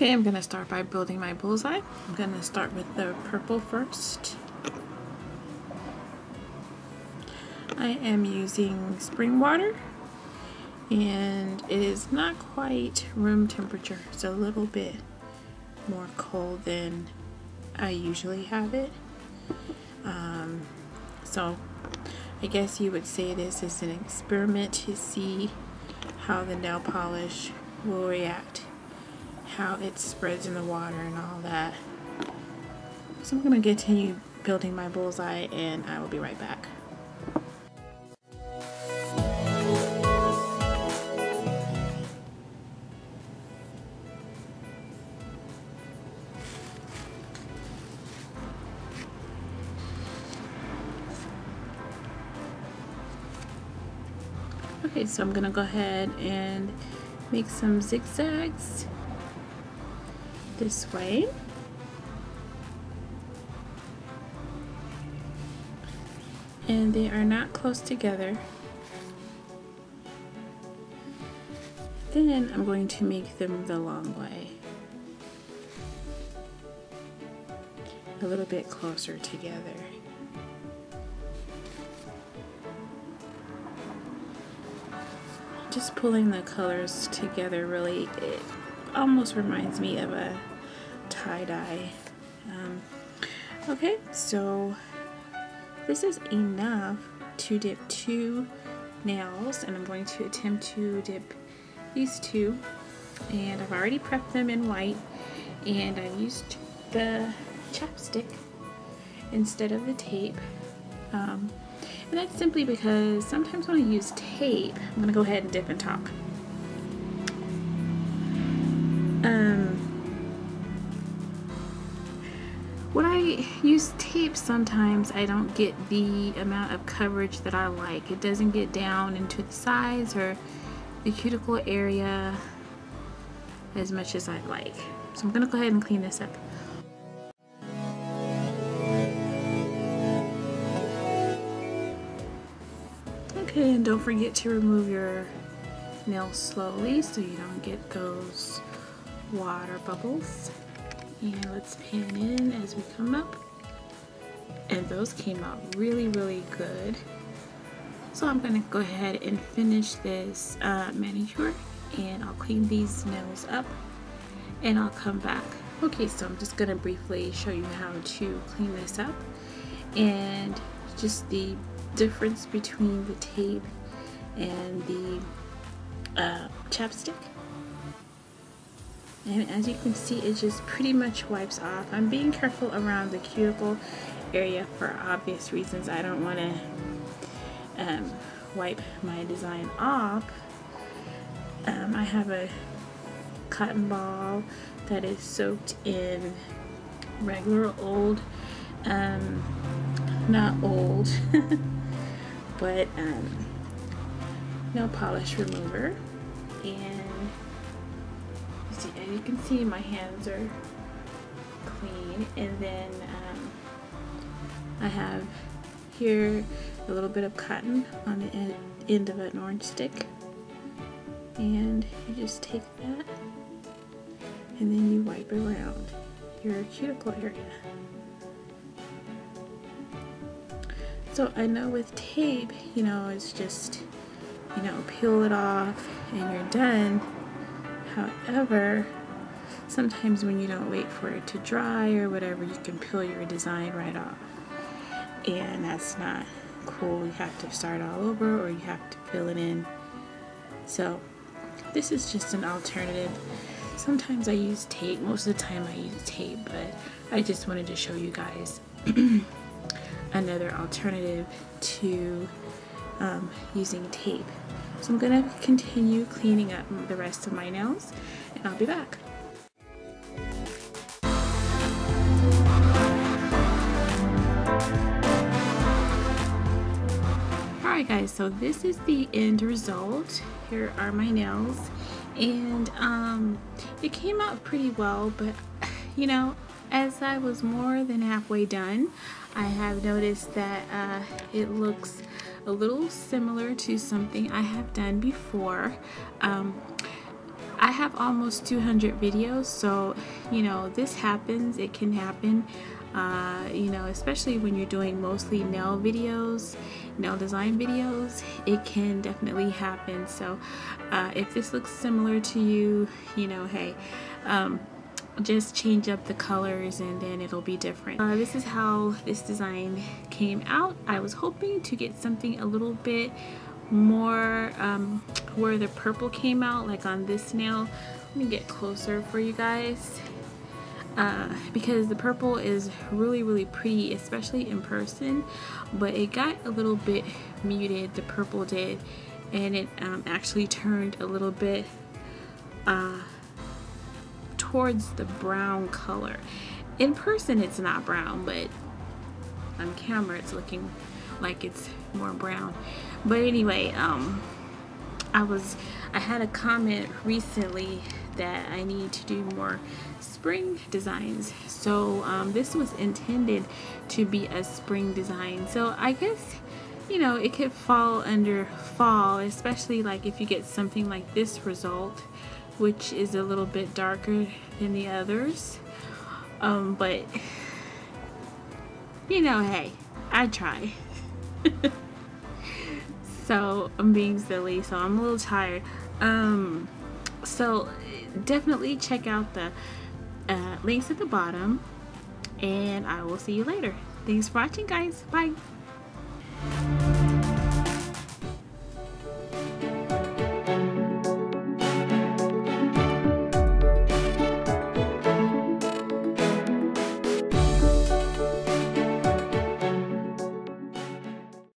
Okay, I'm going to start by building my bullseye. I'm going to start with the purple first. I am using spring water, and it is not quite room temperature. It's a little bit more cold than I usually have it. So I guess you would say this is an experiment to see how the nail polish will react, how it spreads in the water and all that. So I'm going to continue building my bullseye and I will be right back. Okay, so I'm going to go ahead and make some zigzags this way. And they are not close together. Then I'm going to make them the long way, a little bit closer together. Just pulling the colors together, really, it almost reminds me of a tie-dye. Okay, so this is enough to dip 2 nails, and I'm going to attempt to dip these 2, and I've already prepped them in white, and I used the chapstick instead of the tape. And that's simply because sometimes when I use tape, I'm going to go ahead and dip and talk. When I use tape, sometimes I don't get the amount of coverage that I like. It doesn't get down into the sides or the cuticle area as much as I'd like. So I'm going to go ahead and clean this up. And don't forget to remove your nails slowly so you don't get those water bubbles. And let's pan in as we come up. And those came out really, really good. So I'm going to go ahead and finish this manicure, and I'll clean these nails up and I'll come back. Okay, so I'm just going to briefly show you how to clean this up and just the difference between the tape and the chapstick. And as you can see, it just pretty much wipes off. I'm being careful around the cuticle area for obvious reasons. I don't want to wipe my design off. I have a cotton ball that is soaked in regular old, not old, but nail polish remover, and as you can see, my hands are clean. And then I have here a little bit of cotton on the end of an orange stick, and you just take that and then you wipe around your cuticle area. So I know with tape, you know, it's just, you know, peel it off and you're done. However, sometimes when you don't wait for it to dry or whatever, you can peel your design right off. And that's not cool. You have to start all over or you have to fill it in. So this is just an alternative. Sometimes I use tape. Most of the time I use tape, but I just wanted to show you guys another alternative to using tape. So I'm going to continue cleaning up the rest of my nails and I'll be back. Alright guys, so this is the end result. Here are my nails, and it came out pretty well, but you know, as I was more than halfway done, I have noticed that it looks a little similar to something I have done before. I have almost 200 videos, so you know, this happens, it can happen. You know, especially when you're doing mostly nail videos, nail design videos, it can definitely happen. So if this looks similar to you, you know, hey, just change up the colors and then it'll be different. This is how this design came out. I was hoping to get something a little bit more where the purple came out, like on this nail. Let me get closer for you guys. Because the purple is really pretty, especially in person, but it got a little bit muted, the purple did, and it actually turned a little bit towards the brown color. In person it's not brown, but on camera it's looking like it's more brown. But anyway, I had a comment recently that I need to do more spring designs, so this was intended to be a spring design, so I guess, you know, it could fall under fall, especially like if you get something like this result, which is a little bit darker than the others, but you know, hey, I try. So I'm being silly, so I'm a little tired. So definitely check out the links at the bottom, and I will see you later. Thanks for watching, guys. Bye.